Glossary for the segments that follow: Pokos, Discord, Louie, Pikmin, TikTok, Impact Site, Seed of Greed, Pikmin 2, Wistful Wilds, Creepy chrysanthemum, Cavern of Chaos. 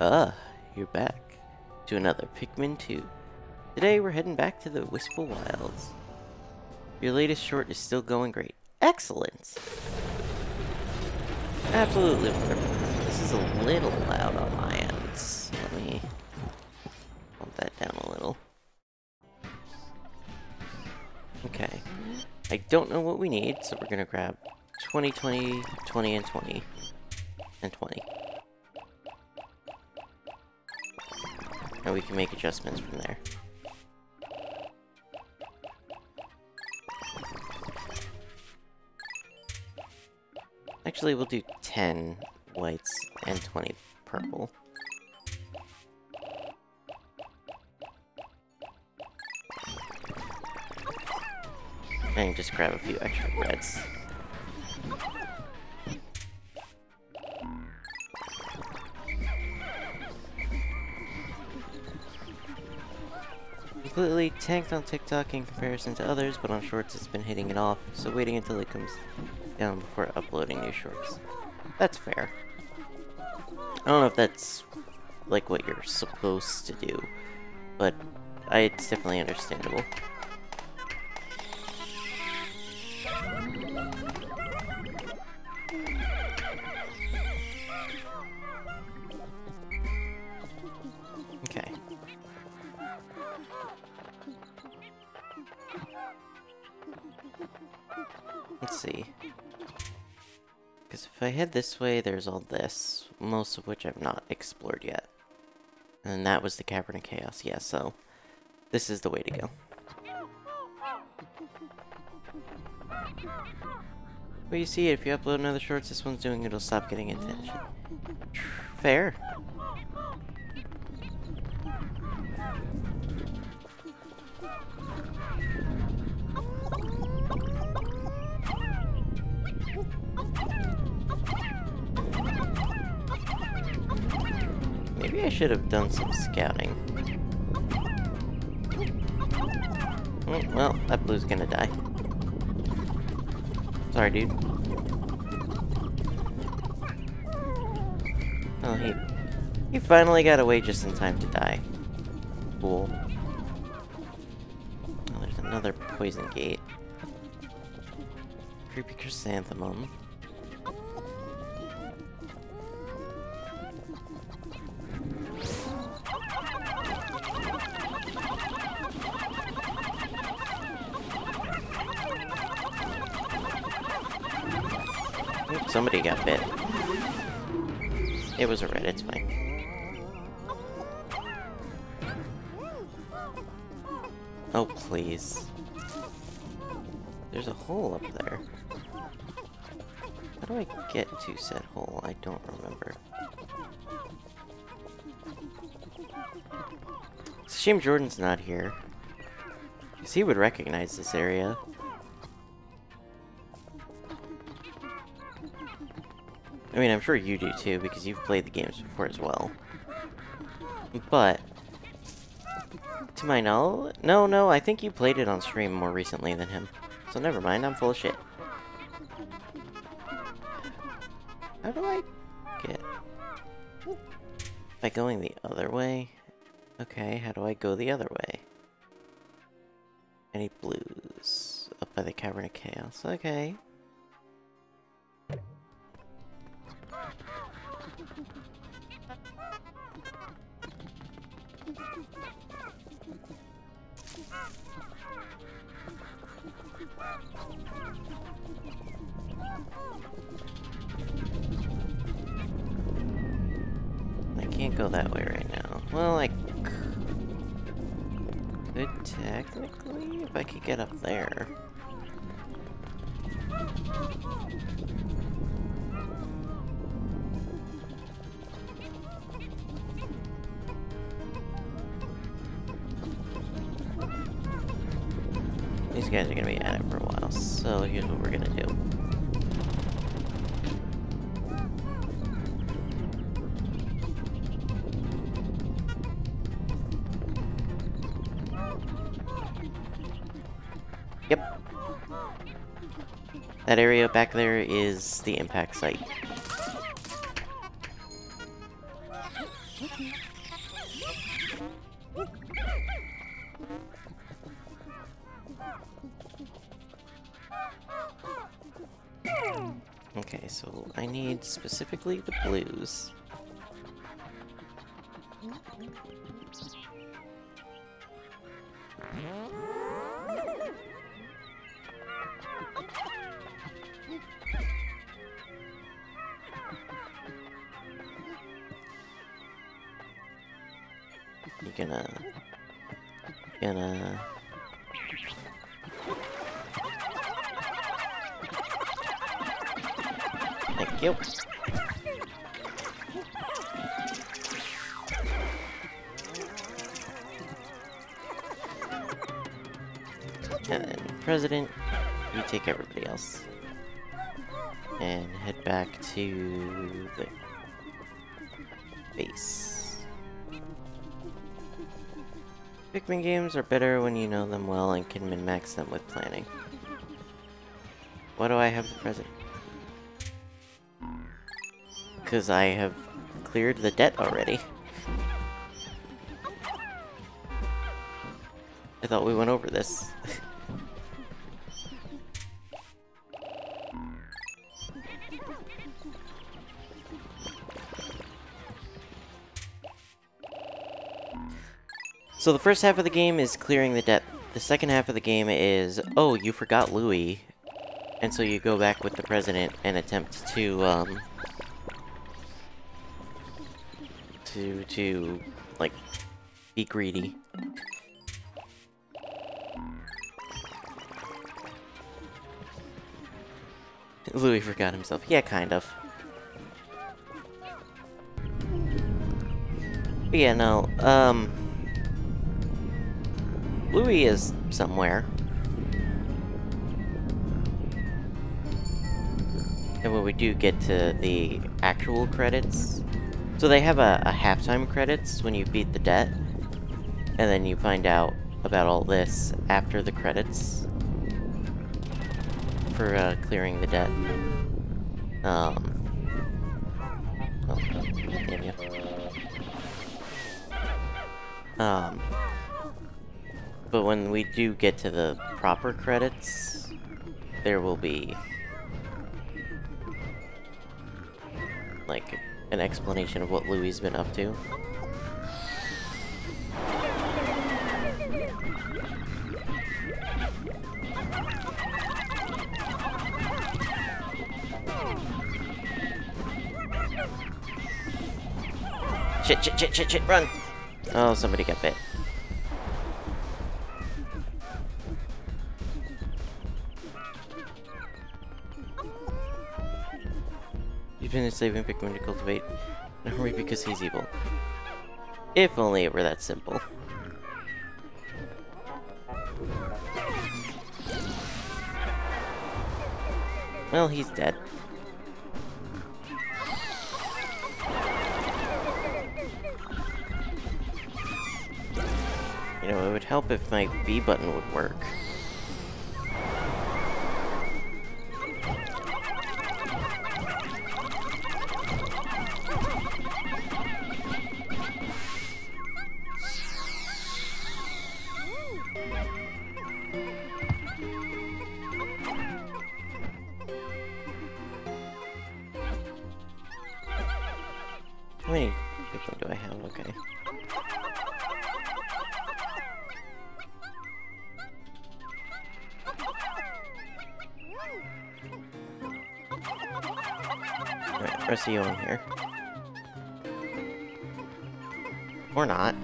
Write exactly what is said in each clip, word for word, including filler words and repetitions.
Ah, you're back to another Pikmin two. Today we're heading back to the Wistful Wilds. Your latest short is still going great. Excellent! Absolutely wonderful. This is a little loud on my end. So let me bump that down a little. Okay. I don't know what we need, so we're gonna grab twenty, twenty, twenty, and twenty, and twenty. And we can make adjustments from there. Actually, we'll do ten whites and twenty purple. And just grab a few extra reds. Completely tanked on TikTok in comparison to others, but on Shorts it's been hitting it off, so waiting until it comes down before uploading new Shorts. That's fair. I don't know if that's like what you're supposed to do, but I, it's definitely understandable. Let's see. Because if I head this way, there's all this, most of which I've not explored yet. And that was the Cavern of Chaos, yeah, so this is the way to go. Well, you see, if you upload another Shorts, this one's doing, it'll stop getting attention. Fair. Maybe I should have done some scouting. Oh, well, that blue's gonna die. Sorry, dude. Oh, he... He finally got away just in time to die. Cool. Oh, there's another poison gate. Creepy chrysanthemum. Somebody got bit. It was a red, it's fine. Oh, please. There's a hole up there. How do I get to said hole? I don't remember. It's a shame Jordan's not here, because he would recognize this area. I mean, I'm sure you do too, because you've played the games before as well. But, to my knowledge, no, no, I think you played it on stream more recently than him. So never mind, I'm full of shit. How do I get... By going the other way? Okay, how do I go the other way? Any blues? Up by the Cavern of Chaos, okay. I can't go that way right now. Well, I could technically, if I could get up there. These guys are gonna be at it for a while, so here's what we're gonna do. Yep. That area back there is the Impact Site. Okay, so I need specifically the blues. President, you take everybody else and head back to the base. Pikmin games are better when you know them well and can min-max them with planning. Why do I have the president? Because I have cleared the debt already. I thought we went over this. So the first half of the game is clearing the debt. The second half of the game is, oh, you forgot Louie. And so you go back with the president and attempt to, um... To, to, like, be greedy. Louie forgot himself. Yeah, kind of. But yeah, no, um... Louie is somewhere. And when we do get to the actual credits, so they have a, a halftime credits when you beat the debt, and then you find out about all this after the credits for uh, clearing the debt. Um. Oh, damn you. Um. But when we do get to the proper credits, there will be, like, an explanation of what Louie's been up to. Shit, shit, shit, shit, shit, run! Oh, somebody got bit. You've been enslaving Pikmin to cultivate an army because he's evil. If only it were that simple. Well, he's dead. You know, it would help if my B button would work. How many Pikmin do I have? Okay. Alright, press you on here. Or not.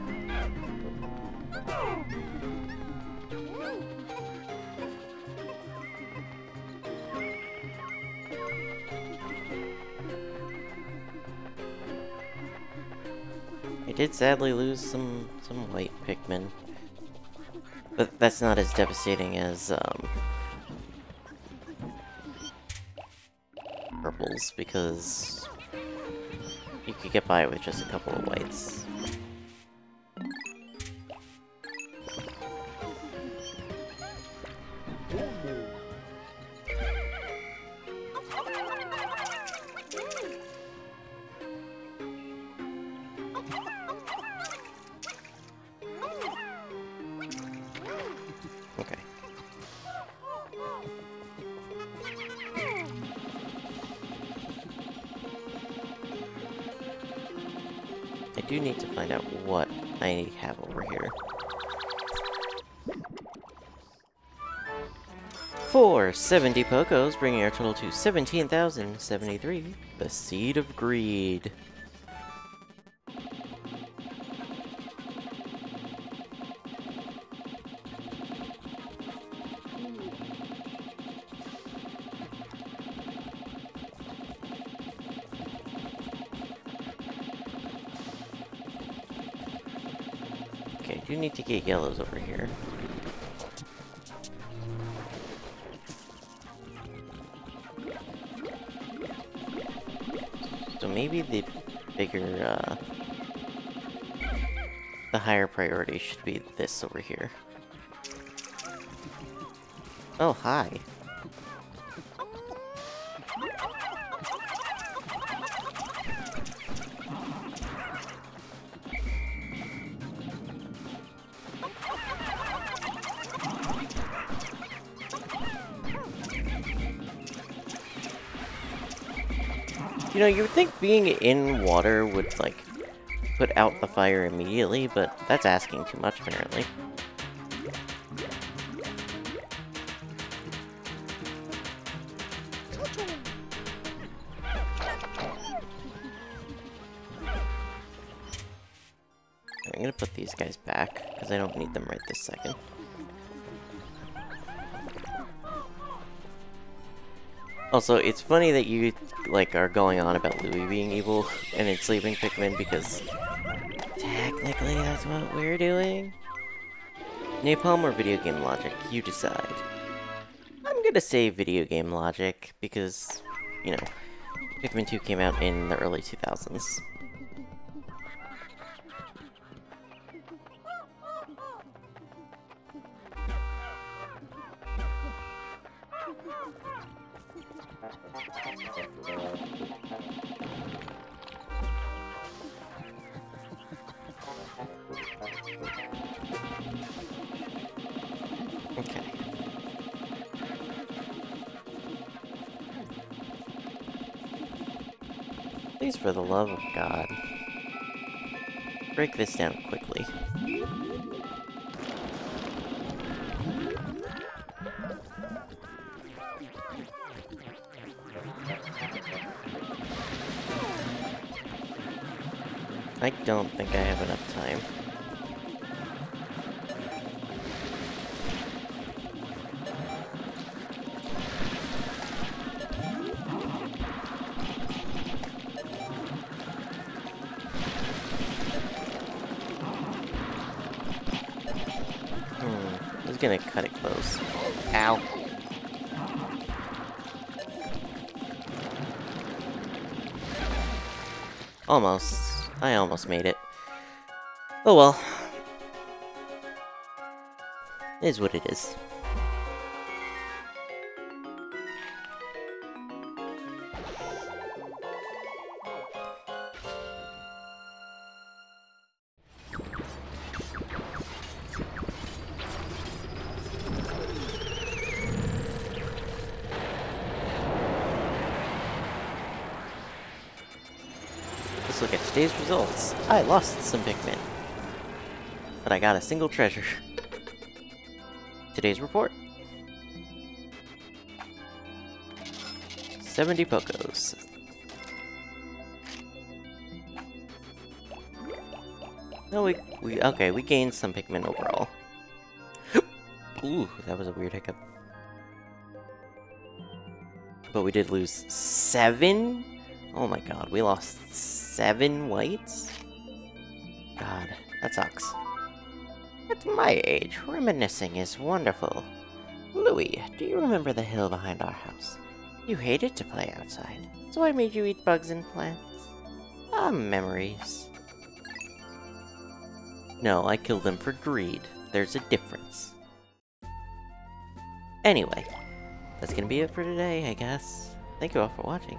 I did sadly lose some some white Pikmin, but that's not as devastating as um, purples, because you could get by with just a couple of whites. I do need to find out what I have over here. four seventy Pokos, bringing our total to seventeen thousand seventy-three. The Seed of Greed. Okay, I do need to get yellows over here. Maybe the bigger, uh, the higher priority should be this over here. Oh, hi. You know, you would think being in water would, like, put out the fire immediately, but that's asking too much, apparently. I'm gonna put these guys back, because I don't need them right this second. Also, it's funny that you, like, are going on about Louie being evil and enslaving Pikmin, because technically that's what we're doing. Napalm or video game logic, you decide. I'm gonna say video game logic, because, you know, Pikmin two came out in the early two thousands. Okay. Please, for the love of God, break this down quickly. I don't think I have enough time. Hmm, I'm just gonna cut it close. Ow. Almost. I almost made it. Oh well. It is what it is. Let's look at today's results. I lost some Pikmin, but I got a single treasure. Today's report. seventy Pokos. No, we, we, okay, we gained some Pikmin overall. Ooh, that was a weird hiccup. But we did lose seven? Oh my god, we lost seven whites? God, that sucks. At my age, reminiscing is wonderful. Louie, do you remember the hill behind our house? You hated to play outside, so I made you eat bugs and plants. Ah, memories. No, I killed them for greed. There's a difference. Anyway, that's gonna be it for today, I guess. Thank you all for watching,